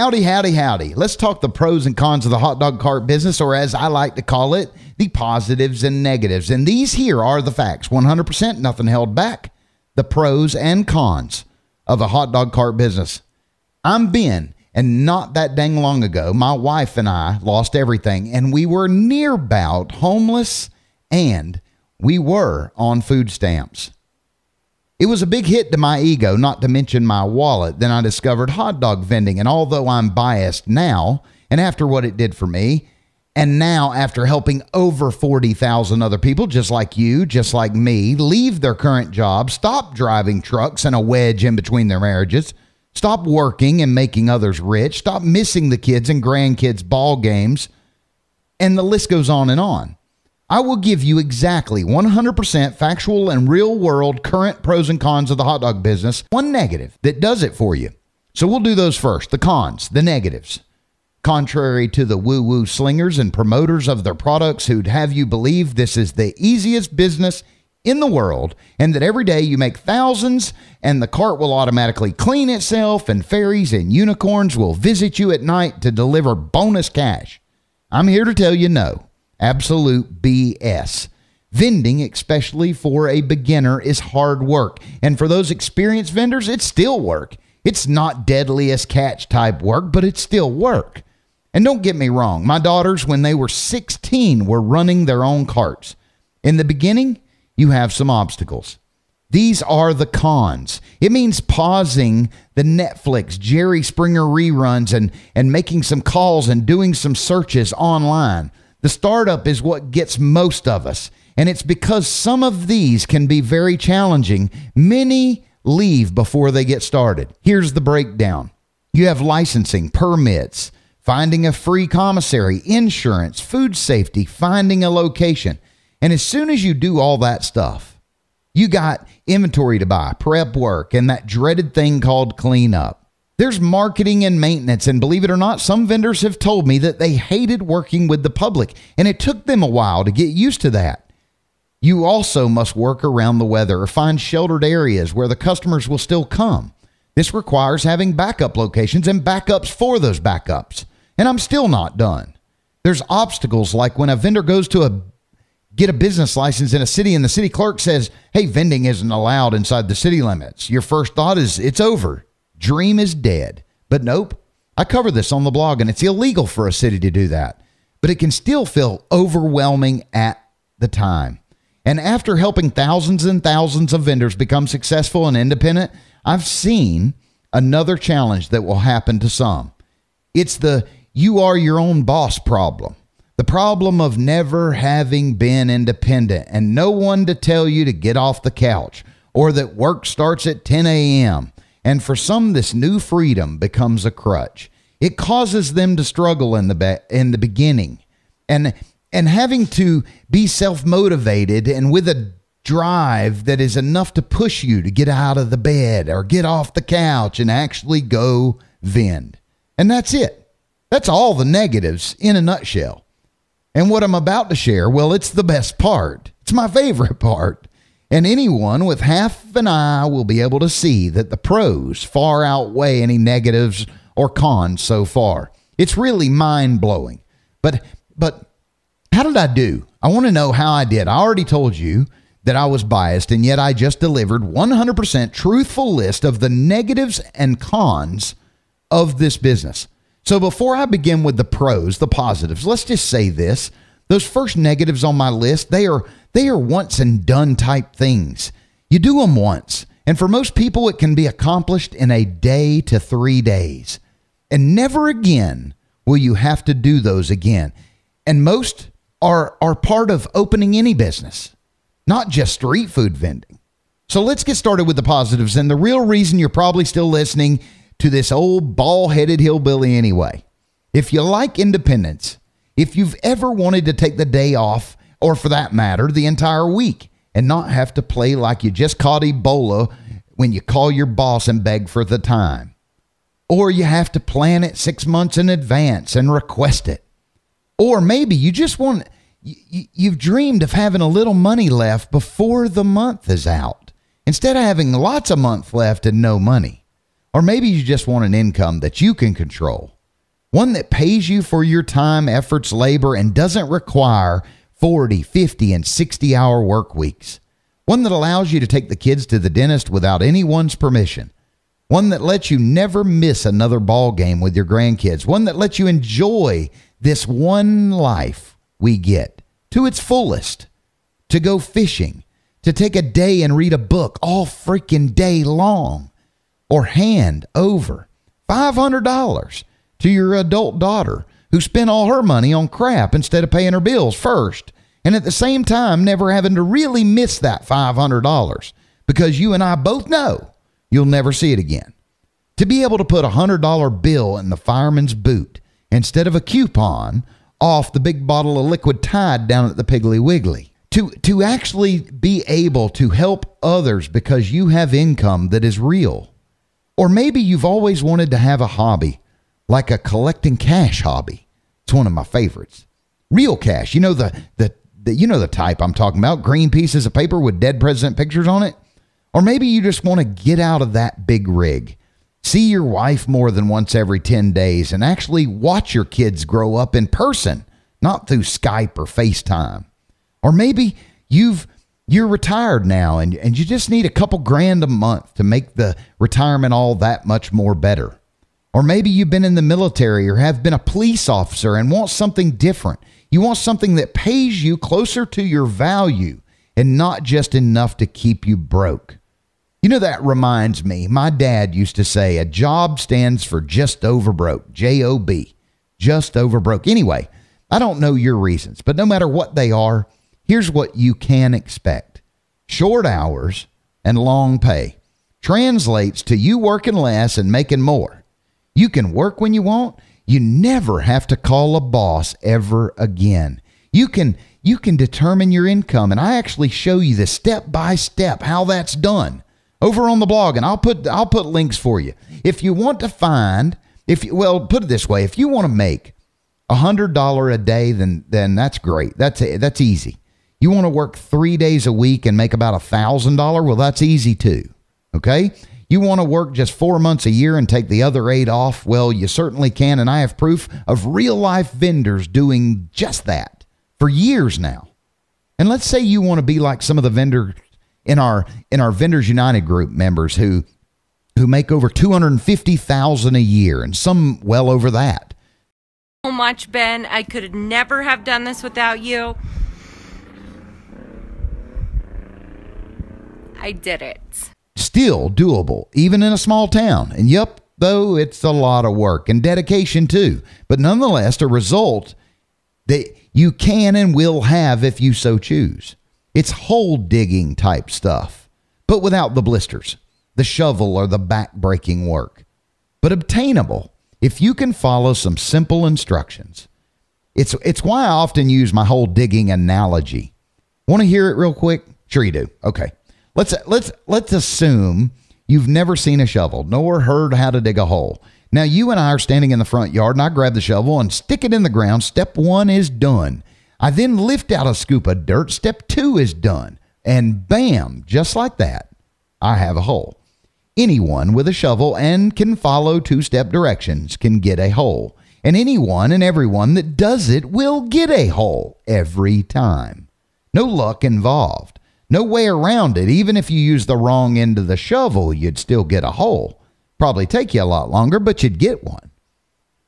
Howdy, howdy, howdy. Let's talk the pros and cons of the hot dog cart business, or as I like to call it, the positives and negatives. And these here are the facts, 100%, nothing held back. The pros and cons of the hot dog cart business. I'm Ben, and not that dang long ago, my wife and I lost everything, and we were near about homeless, and we were on food stamps. It was a big hit to my ego, not to mention my wallet. Then I discovered hot dog vending, and although I'm biased now, and after what it did for me, and now after helping over 40,000 other people, just like you, just like me, leave their current jobs, stop driving trucks and a wedge in between their marriages, stop working and making others rich, stop missing the kids and grandkids' ball games, and the list goes on and on. I will give you exactly 100% factual and real-world current pros and cons of the hot dog business. One negative that does it for you. So we'll do those first. The cons, the negatives. Contrary to the woo-woo slingers and promoters of their products who'd have you believe this is the easiest business in the world and that every day you make thousands and the cart will automatically clean itself and fairies and unicorns will visit you at night to deliver bonus cash. I'm here to tell you no. Absolute BS. Vending, especially for a beginner, is hard work. And for those experienced vendors, it's still work. It's not deadliest catch type work, but it's still work. And don't get me wrong. My daughters, when they were 16, were running their own carts. In the beginning, you have some obstacles. These are the cons. It means pausing the Netflix, Jerry Springer reruns, and making some calls and doing some searches online. The startup is what gets most of us, and it's because some of these can be very challenging. Many leave before they get started. Here's the breakdown. You have licensing, permits, finding a free commissary, insurance, food safety, finding a location. And as soon as you do all that stuff, you got inventory to buy, prep work, and that dreaded thing called cleanup. There's marketing and maintenance, and believe it or not, some vendors have told me that they hated working with the public, and it took them a while to get used to that. You also must work around the weather or find sheltered areas where the customers will still come. This requires having backup locations and backups for those backups, and I'm still not done. There's obstacles like when a vendor goes to get a business license in a city and the city clerk says, hey, vending isn't allowed inside the city limits. Your first thought is it's over. Dream is dead. But nope, I cover this on the blog, and it's illegal for a city to do that, but it can still feel overwhelming at the time. And after helping thousands and thousands of vendors become successful and independent, I've seen another challenge that will happen to some. It's the you are your own boss problem. The problem of never having been independent and no one to tell you to get off the couch or that work starts at 10 a.m. And for some, this new freedom becomes a crutch. It causes them to struggle in the beginning. And having to be self-motivated and with a drive that is enough to push you to get out of the bed or get off the couch and actually go vend. And that's it. That's all the negatives in a nutshell. And what I'm about to share, well, it's the best part. It's my favorite part. And anyone with half an eye will be able to see that the pros far outweigh any negatives or cons so far. It's really mind-blowing. But how did I do? I want to know how I did. I already told you that I was biased, and yet I just delivered 100% truthful list of the negatives and cons of this business. So before I begin with the pros, the positives, let's just say this. Those first negatives on my list, they are once and done type things. You do them once, and for most people, it can be accomplished in a day to 3 days. And never again will you have to do those again. And most are part of opening any business, not just street food vending. So let's get started with the positives, and the real reason you're probably still listening to this old ball-headed hillbilly anyway. If you like independence, if you've ever wanted to take the day off, or for that matter, the entire week, and not have to play like you just caught Ebola when you call your boss and beg for the time, or you have to plan it 6 months in advance and request it, or maybe you just want, you've dreamed of having a little money left before the month is out, instead of having lots of month left and no money, Or maybe you just want an income that you can control. One that pays you for your time, efforts, labor, and doesn't require 40, 50, and 60-hour work weeks. One that allows you to take the kids to the dentist without anyone's permission. One that lets you never miss another ball game with your grandkids. One that lets you enjoy this one life we get to its fullest. To go fishing. To take a day and read a book all freaking day long. Or hand over $500 to your adult daughter who spent all her money on crap instead of paying her bills first, and at the same time never having to really miss that $500 because you and I both know you'll never see it again. To be able to put $100 bill in the fireman's boot instead of a coupon off the big bottle of liquid Tide down at the Piggly Wiggly. To actually be able to help others because you have income that is real. Or maybe you've always wanted to have a hobby, like a collecting cash hobby. It's one of my favorites. Real cash. You know the type I'm talking about. Green pieces of paper with dead president pictures on it. Or maybe you just want to get out of that big rig. See your wife more than once every 10 days and actually watch your kids grow up in person, not through Skype or FaceTime. Or maybe you're retired now and you just need a couple grand a month to make the retirement all that much more better. Or maybe you've been in the military or have been a police officer and want something different. You want something that pays you closer to your value and not just enough to keep you broke. You know, that reminds me, my dad used to say a job stands for just over broke, J-O-B, just over broke. Anyway, I don't know your reasons, but no matter what they are, here's what you can expect. Short hours and long pay translates to you working less and making more. You can work when you want. You never have to call a boss ever again. You can determine your income, and I actually show you the step-by-step how that's done over on the blog, and I'll put links for you. If you want to find, put it this way, if you want to make $100 a day, then that's great. That's easy. You want to work 3 days a week and make about $1,000? Well, that's easy too, okay? You want to work just 4 months a year and take the other 8 off? Well, you certainly can, and I have proof of real-life vendors doing just that for years now. And let's say you want to be like some of the vendors in our Vendors United group members who make over $250,000 a year and some well over that. So much, Ben. I could never have done this without you. I did it. Still doable, even in a small town. And yep, though, it's a lot of work and dedication too. But nonetheless, a result that you can and will have if you so choose. It's hole digging type stuff, but without the blisters, the shovel, or the back breaking work. But obtainable if you can follow some simple instructions. It's why I often use my hole digging analogy. Want to hear it real quick? Sure you do. Okay. Let's assume you've never seen a shovel nor heard how to dig a hole. Now, you and I are standing in the front yard, and I grab the shovel and stick it in the ground. Step 1 is done. I then lift out a scoop of dirt. Step 2 is done. And bam, just like that, I have a hole. Anyone with a shovel and can follow 2-step directions can get a hole. And anyone and everyone that does it will get a hole every time. No luck involved. No way around it. Even if you use the wrong end of the shovel, you'd still get a hole. Probably take you a lot longer, but you'd get one.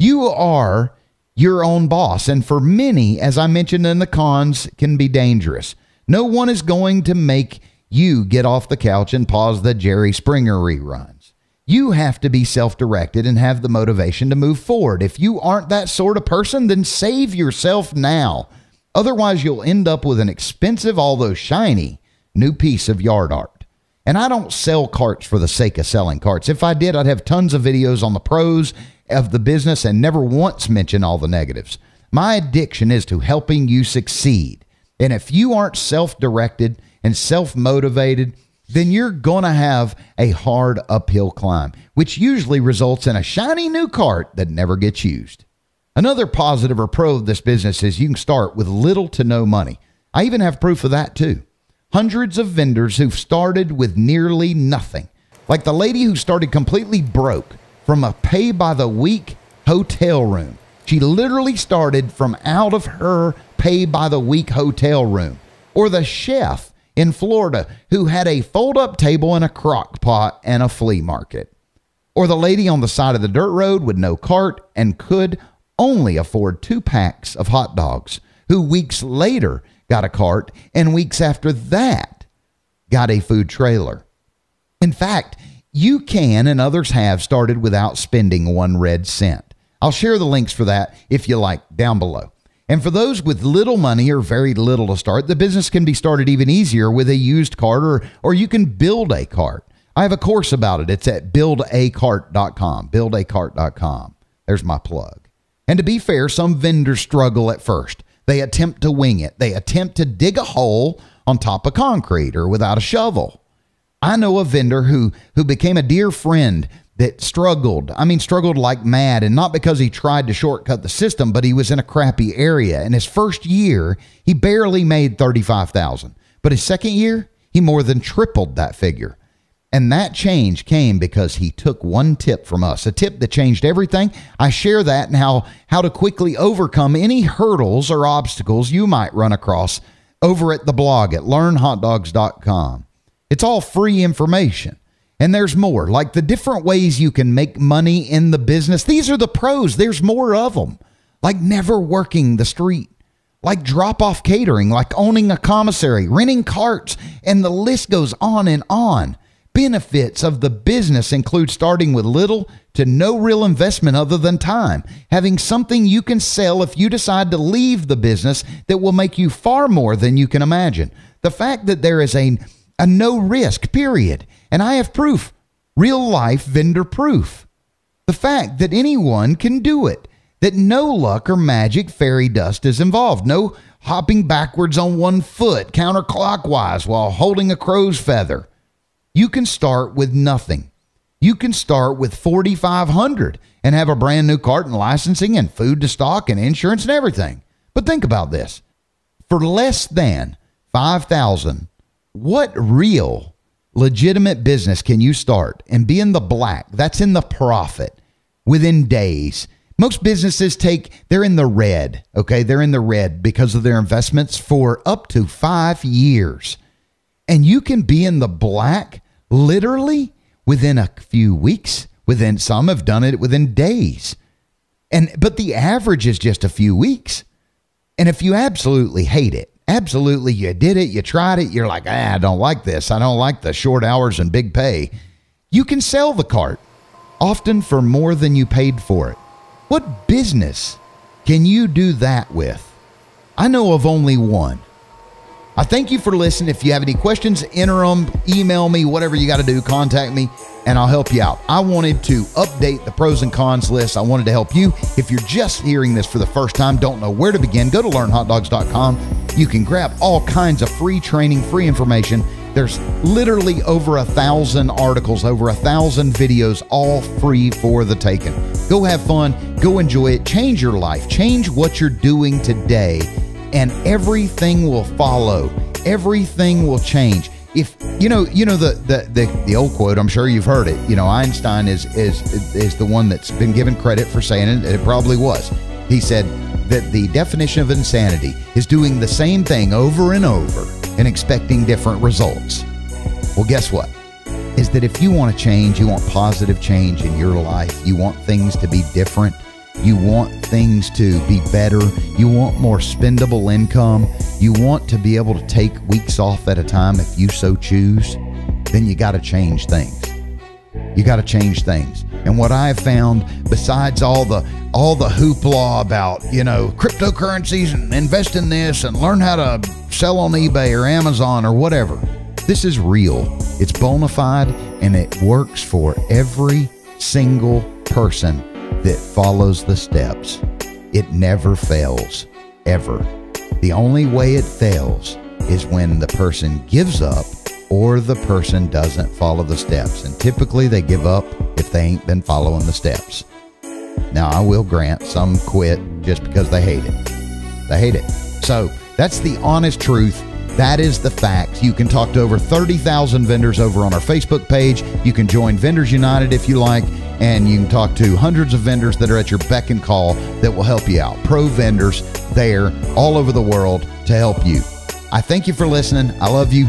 You are your own boss, and for many, as I mentioned in the cons, can be dangerous. No one is going to make you get off the couch and pause the Jerry Springer reruns. You have to be self-directed and have the motivation to move forward. If you aren't that sort of person, then save yourself now. Otherwise, you'll end up with an expensive, although shiny, new piece of yard art. And I don't sell carts for the sake of selling carts. If I did, I'd have tons of videos on the pros of the business and never once mention all the negatives. My addiction is to helping you succeed. And if you aren't self-directed and self-motivated, then you're going to have a hard uphill climb, which usually results in a shiny new cart that never gets used. Another positive or pro of this business is you can start with little to no money. I even have proof of that too. Hundreds of vendors who've started with nearly nothing Like the lady who started completely broke from a pay-by-the-week hotel room. She literally started from out of her pay-by-the-week hotel room. Or the chef in Florida who had a fold-up table and a crock pot and a flea market. Or the lady on the side of the dirt road with no cart and could only afford 2 packs of hot dogs, who weeks later got a cart and weeks after that got a food trailer. In fact, you can, and others have, started without spending 1 red cent. I'll share the links for that, if you like, down below. And for those with little money or very little to start, the business can be started even easier with a used cart, or you can build a cart. I have a course about it. It's at BuildaCart.com, BuildaCart.com. There's my plug. And to be fair, some vendors struggle at first. They attempt to wing it. They attempt to dig a hole on top of concrete or without a shovel. I know a vendor who became a dear friend that struggled. I mean, struggled like mad, and not because he tried to shortcut the system, but he was in a crappy area. In his first year, he barely made $35,000. But his second year, he more than tripled that figure. And that change came because he took one tip from us, a tip that changed everything. I share that and how to quickly overcome any hurdles or obstacles you might run across over at the blog at LearnHotDogs.com. It's all free information. And there's more, like the different ways you can make money in the business. These are the pros. There's more of them, like never working the street, like drop-off catering, like owning a commissary, renting carts, and the list goes on and on. Benefits of the business include starting with little to no real investment other than time, having something you can sell if you decide to leave the business that will make you far more than you can imagine. The fact that there is a no risk period, and I have proof, real life vendor proof. The fact that anyone can do it, that no luck or magic fairy dust is involved, no hopping backwards on 1 foot counterclockwise while holding a crow's feather. You can start with nothing. You can start with $4,500 and have a brand new cart and licensing and food to stock and insurance and everything. But think about this. For less than $5,000, what real legitimate business can you start and be in the black? That's in the profit within days. Most businesses they're in the red, okay? They're in the red because of their investments for up to 5 years. And you can be in the black literally within a few weeks. Within, some have done it within days. But the average is just a few weeks. And if you absolutely hate it, absolutely you did it, you tried it, you're like, I don't like this, I don't like the short hours and big pay, you can sell the cart, often for more than you paid for it. What business can you do that with? I know of only one. I thank you for listening. If you have any questions, enter them, email me, whatever you got to do, contact me, and I'll help you out. I wanted to update the pros and cons list. I wanted to help you. If you're just hearing this for the first time, don't know where to begin, go to LearnHotDogs.com. You can grab all kinds of free training, free information. There's literally over 1,000 articles, over 1,000 videos, all free for the taking. Go have fun. Go enjoy it. Change your life. Change what you're doing today. And everything will follow. Everything will change. If the old quote, I'm sure you've heard it. You know, Einstein is the one that's been given credit for saying it. It probably was. He said that the definition of insanity is doing the same thing over and over and expecting different results. Well, guess what? Is that if you want to change, you want positive change in your life, you want things to be different, you want things to be better, you want more spendable income, you want to be able to take weeks off at a time if you so choose, then you got to change things. You got to change things. And what I have found, besides all the hoopla about, you know, cryptocurrencies and invest in this and learn how to sell on eBay or Amazon or whatever, this is real. It's bona fide, and it works for every single person that follows the steps. It never fails, ever. The only way it fails is when the person gives up or the person doesn't follow the steps. And typically they give up if they ain't been following the steps. Now, I will grant some quit just because they hate it. They hate it. So that's the honest truth. That is the fact. You can talk to over 30,000 vendors over on our Facebook page. You can join Vendors United if you like, and you can talk to hundreds of vendors that are at your beck and call that will help you out. Pro vendors there all over the world to help you. I thank you for listening. I love you.